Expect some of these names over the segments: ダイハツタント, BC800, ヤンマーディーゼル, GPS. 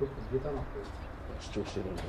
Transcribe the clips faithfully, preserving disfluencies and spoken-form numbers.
主張してるんで。うおっ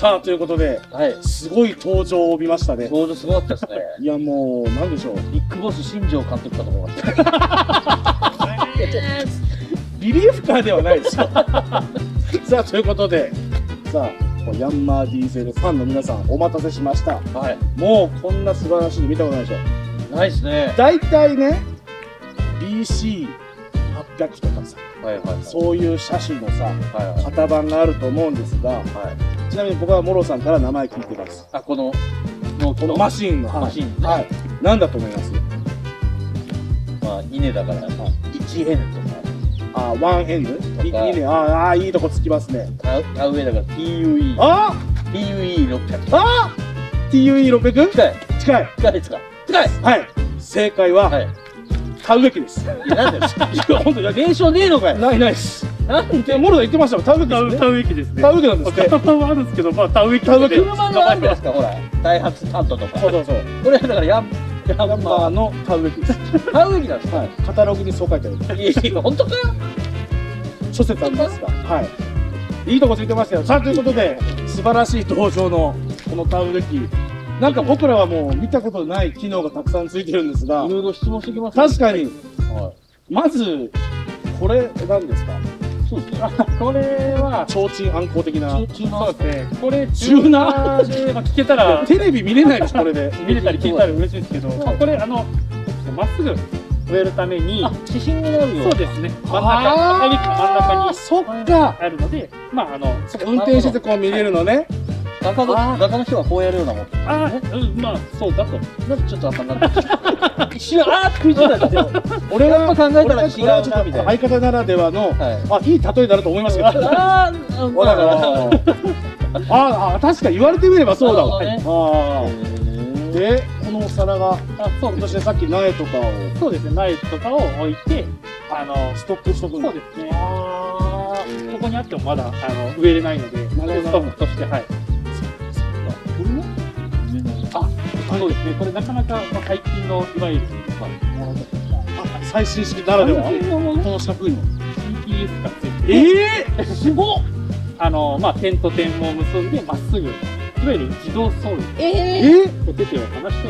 さあということで、はい、すごい登場を見ましたね。登場すごかったですね。いやもうなんでしょう。ビッグボス新庄監督かと思いました。リリーフカーではないですよ。さあということで、さあヤンマーディーゼルファンの皆さんお待たせしました。はい。もうこんな素晴らしいの見たことないでしょ。ないですね。大体ね、ビーシーはっぴゃく とかさ、はいはいはい、そういう車種のさ、はいはい、型番があると思うんですが。はいちなみに僕はモロさんから名前聞いてます。あ、この、このマシンの。マシン。はい。何だと思います？まあ、稲だから、いちヘンとか。あ、ワンヘンド？稲。ああ、いいとこつきますね。田植えだから、ティーユーイー。ああ !ティーユーイーろっぴゃく。ああ !ティーユーイーろっぴゃく？ 近い。近い。近いですか？近い。はい。正解は、田植え機です。いや、なんだよ。ほんと、連勝ねえのかよ。ないないです。なんでモロが言ってましたもん、田植え機ですね。田植え機なんですね。車はあるんですけど、まあ田植え機。車があるんですか、ほら。ダイハツタントとか。そうそうそう。これだからヤンマーの田植え機です。田植え機なんですか。カタログにそう書いてある。いやいや、本当かよ。諸説ありますか。はい。いいとこついてましたよ。さあということで、素晴らしい登場のこの田植え機。なんか僕らはもう見たことない機能がたくさんついてるんですが。いろいろ質問してきます。確かに。まずこれなんですか。そうですね、これは提灯暗光的な、そうですね、これチューナーで聞けたらテレビ見れないです。これで見れたり聞いたら嬉しいですけど、これあのまっすぐ植えるために指針になるような、そうですね、真ん中に真ん中にあるので、まああの運転しててこう見れるのね。画家の人はこうやるようなもん。ああ、まあそうだと。なんかちょっと頭になってきた。一瞬ああ食いついたんですよ。俺がやっぱ考えたら違うなみたいな。相方ならではの、あ、いい例えだなと思いましたけど。ああ、ああ、確か言われてみればそうだわ。ああ。で、このお皿が、そうですね、さっき苗とかを、そうですね、苗とかを置いて、あのストックしとくんです。そうですね。ここにあってもまだあの植えれないので、ストックとしてはい。そうですね、これなかなか最近のいわゆる最新式ならではこの四角いの シーピーエス がついて、ええー、すごっ、あのまあ点と点を結んでまっすぐいわゆる自動走路、ええー、手手を離して、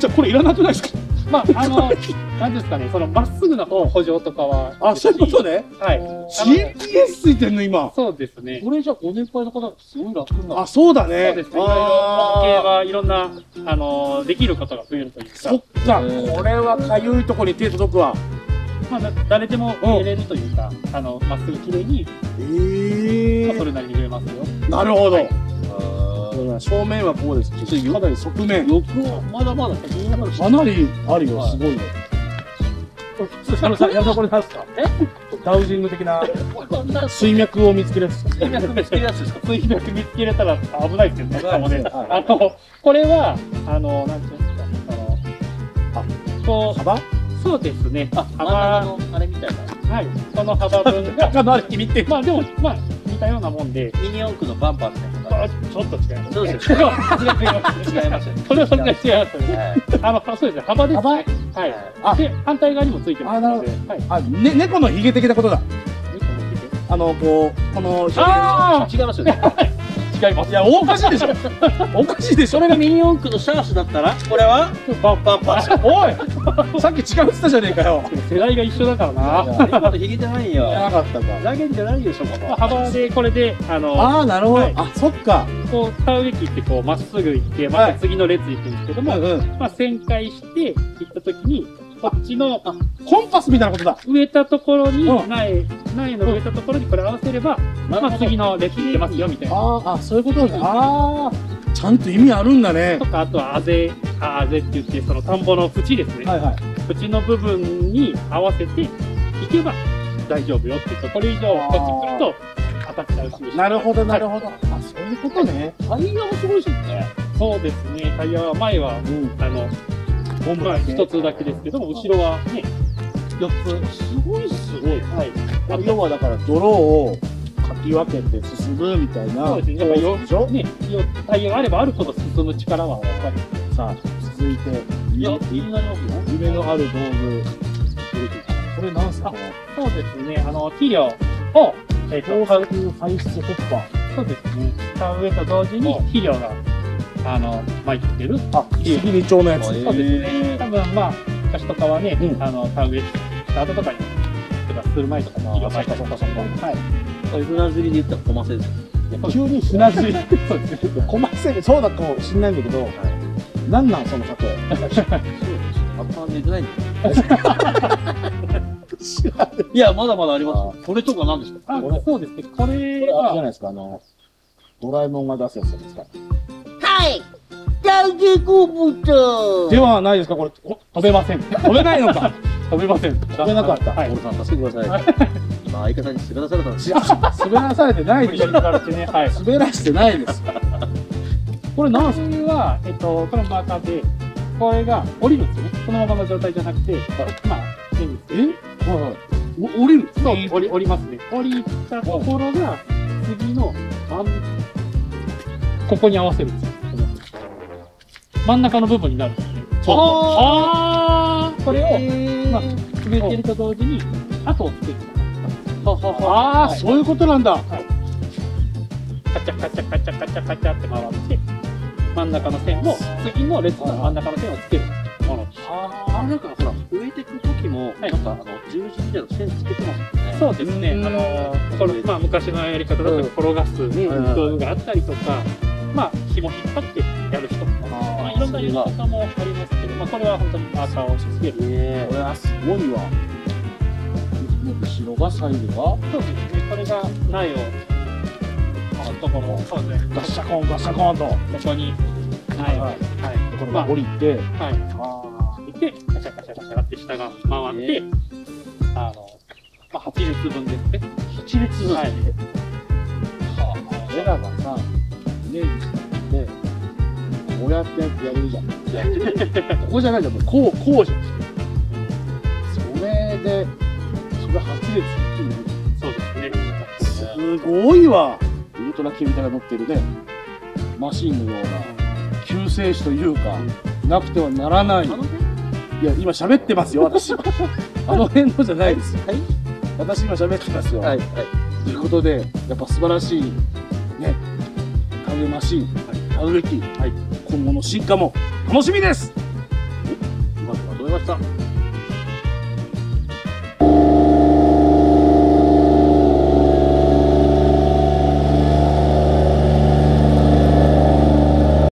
じゃあこれいらなくないですか。まああの何ですかね、そのまっすぐの補助とかは、あ、そういうことね。はい、 シーピーエス ついてんの今。そうですね、これじゃご年配の方すごい楽になる。あ、そうだね。そうですね、いろいろ関係はいろんなあのできることが増えるというか。そっか、これはかゆいとこに手届くわ。まあ誰でも入れるというか、あのまっすぐきれいに、ええ、それなりに入れますよ。なるほど。正面はこうです。かなり側面。まだまだ。かなりあるよ。すごいね。普通、あのさ、やるとこれなんですか。ダウジング的な。水脈を見つけるやつ。水脈見つけるやつですか。水脈見つけれたら危ないですよね。あの、これは、あの、なんていうんですか。あの、こう、幅。そうですね。あ、幅。あれみたいな。はい。この幅分が。かなり気に入って。まあ、でも、まあ。似たようなもんで、ミニ四駆のバンパーみたいな。あ、ちょっと違います。そうですね。違います。これはそんな違いますよね。あの、そうですね。幅です。はい。で、反対側にもついてますので。あ、ね、猫のヒゲ的なことだ。あの、こう、この。ああ、違いますよね。違います。いや、おかしいでしょおかしいでしょ。それがミニ四駆のシャーシだったら、これはパンパンパンおいさっき違うって言ったじゃねえかよ。世代が一緒だからな。今と引けてないよ。なかったか。ラゲンじゃないでしょ、ここ。幅で、これで、あの、ああ、なるほど。あ、そっか。こう、使うべきって、こう、まっすぐ行って、また次の列行くんですけども、まあ、旋回して、行ったときに、こっちのコンパスみたいなことだ。植えたところに苗、苗の植えたところにこれ合わせれば、まあ次の列行ってますよみたいな。ああ、そういうことね。ああ、ちゃんと意味あるんだね。とかあとはあぜ、あぜって言ってその田んぼの縁ですね。はいはい。縁の部分に合わせていけば大丈夫よっていうと、これ以上こっち来るとアタックが薄いし。なるほどなるほど。あ、そういうことね。タイヤがすごいですね。そうですね。タイヤは前はあの。一つだけですけども、後ろはね、よっつ。すごいすごい。はい。要はだから、泥をかき分けて進むみたいな。そうですね。やっぱよっつね、タイヤがあればあるほど進む力はやっぱり。さあ、続いて、夢のある道具。これ何すか？そうですね。あの、肥料を、えっと、排出ホッパー。そうですね。田植えと同時に肥料が。あの、まいってる。あ、石切町のやつ。そうですね。多分、まあ、昔とかはね、あの、田植えした後とかに。とか、する前とか、肥料まいたとか、はい。これ、船釣りで言ったら、こませず。急に船釣り。そうですね。こませる、そうだかもしれないんだけど。なんなん、その例え。あんま寝てないんだよ。いや、まだまだあります。これとか、なんですか。あ、そうですね。これは。じゃないですか、あの。ドラえもんが出すやつですか。はい、大成功物ではないですか、これ、飛べません。飛べないのか。飛べません。飛べなかった。はい、さん助けてください。今相方に滑らされたんですよ。滑らされてないです。滑らしてないです。これ何ですか。えっと、このマーカーで、これが降りるんですね。このままの状態じゃなくて、まあ、え、はい、降りる。そう、降り、降りますね。降りたところが、次の、ここに合わせるんです。真ん中の部分になるんですね。ああ、これを、まあ、滑ってると同時に、後をつけて。ああ、そういうことなんだ。カチャカチャカチャカチャカチャって回って、真ん中の線を、次の列の真ん中の線をつける。ああ、なんかほら、植えていく時も、なんかあの、十字みたいな線つけてますね。そうですね。あの、この、まあ、昔のやり方だと転がす道具があったりとか、まあ、紐引っ張ってやる人も。いろんなやり方もありますけど、まあ、これは本当にマーカーをつける。これはすごいわ。後ろが左右が。そうですね。これが苗を。あ、ところ。そうですね。ガッシャコン、ガッシャコンと。ここに。苗を。はい。これが降りて。はい。で、ガシャガシャガシャって下が回って。あの。まあ、八列分ですね。八列分。はい。はあ。エラがさ。ね。で。こうやってやるじゃん。ここじゃないじゃん、こう、こうじゃん。それで、それはち列一気に。そうですね。すごいわ。ウルトラ系みたいなの乗ってるね。マシンのような救世主というか、なくてはならない。いや、今喋ってますよ、私。あの辺のじゃないですよ。はい、私今喋ってますよ。はい、はい。ということで、やっぱ素晴らしい、ね、田植えマシン、田植え機。はい。今後の進化も楽しみです。うまくまとめました。